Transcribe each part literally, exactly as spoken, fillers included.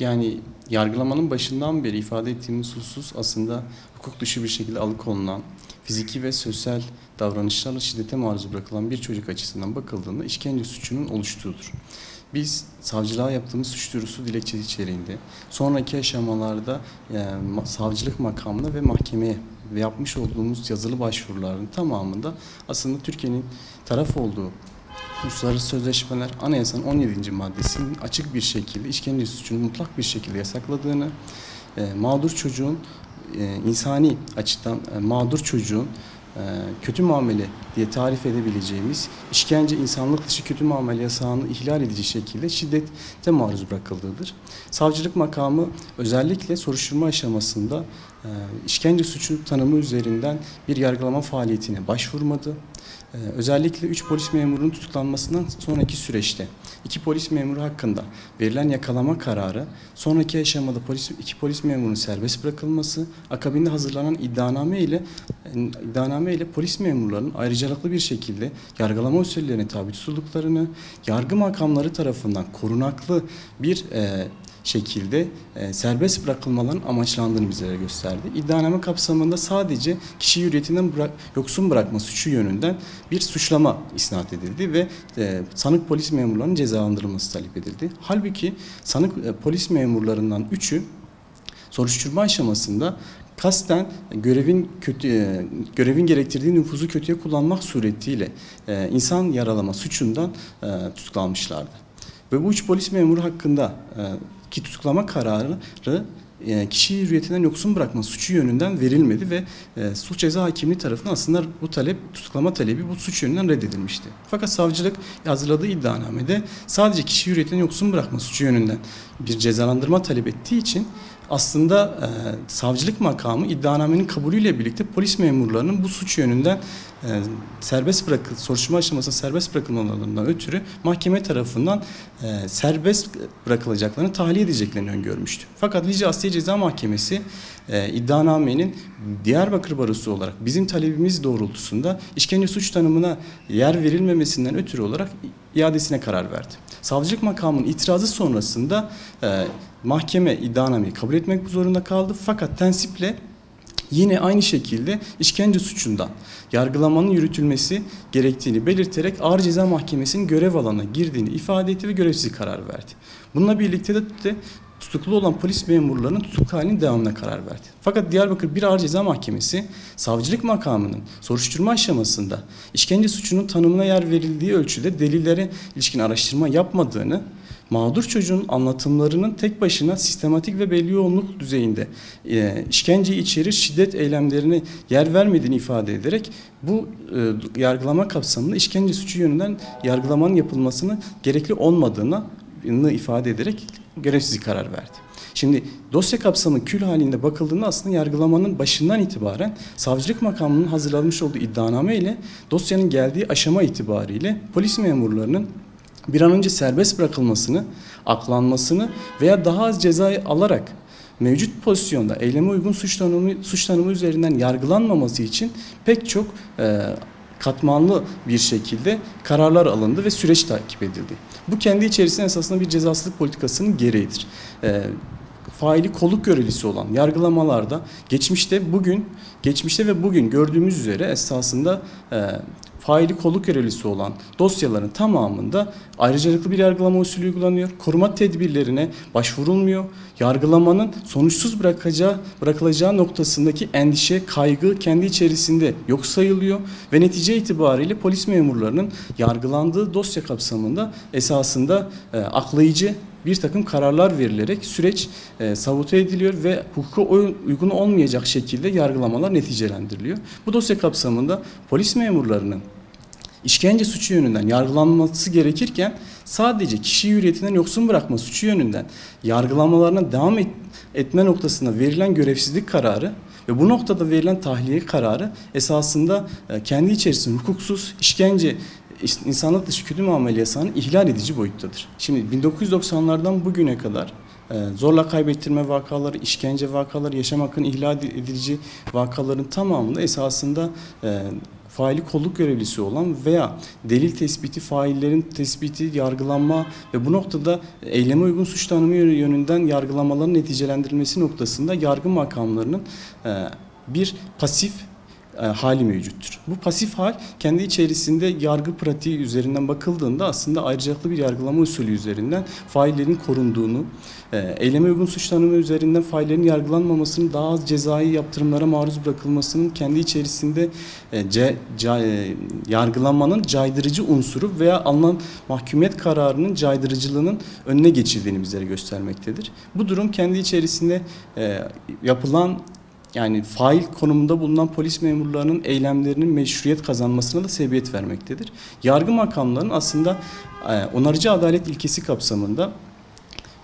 Yani yargılamanın başından beri ifade ettiğimiz husus aslında hukuk dışı bir şekilde alıkonulan, fiziki ve sosyal davranışlarla şiddete maruz bırakılan bir çocuk açısından bakıldığında işkence suçunun oluştuğudur. Biz savcılığa yaptığımız suç duyurusu dilekçesi içeriğinde sonraki aşamalarda e, savcılık makamına ve mahkemeye ve yapmış olduğumuz yazılı başvuruların tamamında aslında Türkiye'nin taraf olduğu uluslararası sözleşmeler anayasanın on yedinci maddesinin açık bir şekilde işkence suçunun mutlak bir şekilde yasakladığını, e, mağdur çocuğun e, insani açıdan e, mağdur çocuğun kötü muamele diye tarif edebileceğimiz işkence insanlık dışı kötü muamele yasağını ihlal edici şekilde şiddete maruz bırakıldığıdır. Savcılık makamı özellikle soruşturma aşamasında işkence suçu tanımı üzerinden bir yargılama faaliyetine başvurmadı. Özellikle üç polis memurunun tutuklanmasından sonraki süreçte iki polis memuru hakkında verilen yakalama kararı, sonraki aşamada polis, iki polis memurunun serbest bırakılması, akabinde hazırlanan iddianame ile iddianame ile polis memurlarının ayrıcalıklı bir şekilde yargılama usullerine tabi tutulduklarını, yargı makamları tarafından korunaklı bir e, şekilde e, serbest bırakılmaların amaçlandığını bize gösterdi. İddianame kapsamında sadece kişi hürriyetinden bırak, yoksun bırakma suçu yönünden bir suçlama isnat edildi ve e, sanık polis memurlarının cezalandırılması talep edildi. Halbuki sanık e, polis memurlarından üçü soruşturma aşamasında kasten görevin kötü görevin gerektirdiği nüfuzu kötüye kullanmak suretiyle e, insan yaralama suçundan e, tutuklanmışlardı. Ve bu üç polis memuru hakkında e, ki tutuklama kararı e, kişiyi hürriyetinden yoksun bırakma suçu yönünden verilmedi ve e, suç ceza hakimliği tarafından aslında bu talep, tutuklama talebi bu suç yönünden reddedilmişti. Fakat savcılık hazırladığı iddianamede sadece kişiyi hürriyetinden yoksun bırakma suçu yönünden bir cezalandırma talep ettiği için aslında e, savcılık makamı iddianamenin kabulüyle birlikte polis memurlarının bu suç yönünden e, serbest bırakıl, soruşturma aşamasında serbest bırakılmalarından ötürü mahkeme tarafından e, serbest bırakılacaklarını, tahliye edeceklerini öngörmüştü. Fakat Lice Asliye Ceza Mahkemesi e, iddianamenin Diyarbakır Barosu olarak bizim talebimiz doğrultusunda işkence suç tanımına yer verilmemesinden ötürü olarak iadesine karar verdi. Savcılık makamının itirazı sonrasında e, mahkeme iddianameyi kabul etmek zorunda kaldı. Fakat tensiple yine aynı şekilde işkence suçundan yargılamanın yürütülmesi gerektiğini belirterek Ağır Ceza Mahkemesi'nin görev alanına girdiğini ifade etti ve görevsiz karar verdi. Bununla birlikte de tutuklu olan polis memurlarının tutuk halinin devamına karar verdi. Fakat Diyarbakır Bir Ağır Ceza Mahkemesi savcılık makamının soruşturma aşamasında işkence suçunun tanımına yer verildiği ölçüde delillere ilişkin araştırma yapmadığını, mağdur çocuğun anlatımlarının tek başına sistematik ve belli yoğunluk düzeyinde e, işkenceyi içerir şiddet eylemlerine yer vermediğini ifade ederek bu e, yargılama kapsamında işkence suçu yönünden yargılamanın yapılmasını gerekli olmadığını ifade ederek görevsizlik karar verdi. Şimdi dosya kapsamı kül halinde bakıldığında aslında yargılamanın başından itibaren savcılık makamının hazırlanmış olduğu iddianame ile dosyanın geldiği aşama itibariyle polis memurlarının bir an önce serbest bırakılmasını, aklanmasını veya daha az cezayı alarak mevcut pozisyonda eyleme uygun suç tanımı, suç tanımı üzerinden yargılanmaması için pek çok e, katmanlı bir şekilde kararlar alındı ve süreç takip edildi. Bu kendi içerisinde esasında bir cezasızlık politikasının gereğidir. E, faili kolluk görevlisi olan yargılamalarda geçmişte bugün geçmişte ve bugün gördüğümüz üzere esasında e, faili kolluk görevlisi olan dosyaların tamamında ayrıcalıklı bir yargılama usulü uygulanıyor. Koruma tedbirlerine başvurulmuyor. Yargılamanın sonuçsuz bırakacağı, bırakılacağı noktasındaki endişe, kaygı kendi içerisinde yok sayılıyor ve netice itibariyle polis memurlarının yargılandığı dosya kapsamında esasında e, aklayıcı bir takım kararlar verilerek süreç e, sabote ediliyor ve hukuka uygun olmayacak şekilde yargılamalar neticelendiriliyor. Bu dosya kapsamında polis memurlarının İşkence suçu yönünden yargılanması gerekirken sadece kişiyi hürriyetinden yoksun bırakma suçu yönünden yargılamalarına devam et, etme noktasında verilen görevsizlik kararı ve bu noktada verilen tahliye kararı esasında e, kendi içerisinde hukuksuz, işkence, insanlık dışı kötü muamele yasağının ihlal edici boyuttadır. Şimdi bin dokuz yüz doksanlardan bugüne kadar zorla kaybettirme vakaları, işkence vakaları, yaşam hakkının ihlal edici vakaların tamamında esasında faili kolluk görevlisi olan veya delil tespiti, faillerin tespiti, yargılanma ve bu noktada eyleme uygun suç tanımı yönünden yargılamaların neticelendirilmesi noktasında yargı makamlarının bir pasif hali mevcuttur. Bu pasif hal kendi içerisinde yargı pratiği üzerinden bakıldığında aslında ayrıcalıklı bir yargılama usulü üzerinden faillerin korunduğunu, eyleme uygun suç tanımı üzerinden faillerin yargılanmamasını, daha az cezai yaptırımlara maruz bırakılmasının kendi içerisinde ce, ce, yargılanmanın caydırıcı unsuru veya alınan mahkumiyet kararının caydırıcılığının önüne geçildiğini bizlere göstermektedir. Bu durum kendi içerisinde e, yapılan yani fail konumunda bulunan polis memurlarının eylemlerinin meşruiyet kazanmasına da sebebiyet vermektedir. Yargı makamlarının aslında onarıcı adalet ilkesi kapsamında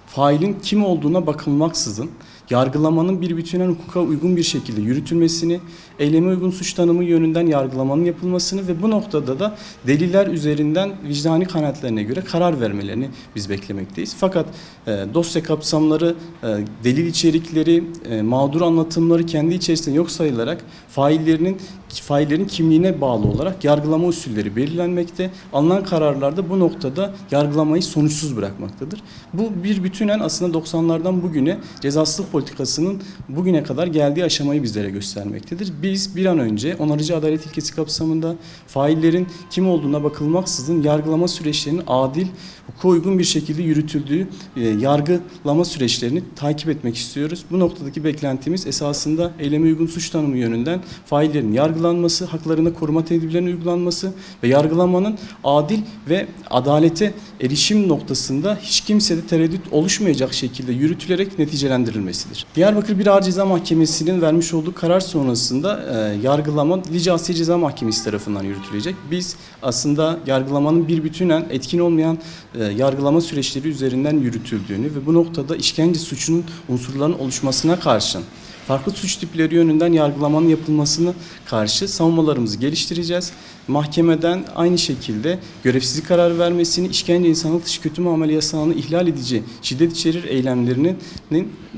failin kim olduğuna bakılmaksızın yargılamanın bir bütünen hukuka uygun bir şekilde yürütülmesini, eyleme uygun suç tanımı yönünden yargılamanın yapılmasını ve bu noktada da deliller üzerinden vicdani kanaatlerine göre karar vermelerini biz beklemekteyiz. Fakat e, dosya kapsamları, e, delil içerikleri, e, mağdur anlatımları kendi içerisinde yok sayılarak faillerinin faillerin kimliğine bağlı olarak yargılama usulleri belirlenmekte. Alınan kararlarda bu noktada yargılamayı sonuçsuz bırakmaktadır. Bu bir bütünen aslında doksanlardan bugüne cezasızlık politikasının bugüne kadar geldiği aşamayı bizlere göstermektedir. Biz bir an önce onarıcı adalet ilkesi kapsamında faillerin kim olduğuna bakılmaksızın yargılama süreçlerinin adil, hukuka uygun bir şekilde yürütüldüğü e, yargılama süreçlerini takip etmek istiyoruz. Bu noktadaki beklentimiz esasında eyleme uygun suç tanımı yönünden faillerin yargılanması, haklarında koruma tedbirlerinin uygulanması ve yargılamanın adil ve adalete erişim noktasında hiç kimsede tereddüt oluşmayacak şekilde yürütülerek neticelendirilmesi. Diyarbakır Bir Ağır Ceza Mahkemesi'nin vermiş olduğu karar sonrasında e, yargılama Lice Asliye Ceza Mahkemesi tarafından yürütülecek. Biz aslında yargılamanın bir bütünen etkin olmayan e, yargılama süreçleri üzerinden yürütüldüğünü ve bu noktada işkence suçunun unsurlarının oluşmasına karşın farklı suç tipleri yönünden yargılamanın yapılmasına karşı savunmalarımızı geliştireceğiz. Mahkemeden aynı şekilde görevsizlik kararı vermesini, işkence, insanlık dışı kötü muamele yasağını ihlal edici şiddet içerir eylemlerinin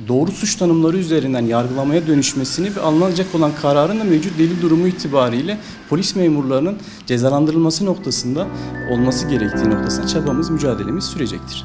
doğru suç tanımları üzerinden yargılamaya dönüşmesini ve alınacak olan kararın da mevcut delil durumu itibariyle polis memurlarının cezalandırılması noktasında olması gerektiği noktasında çabamız, mücadelemiz sürecektir.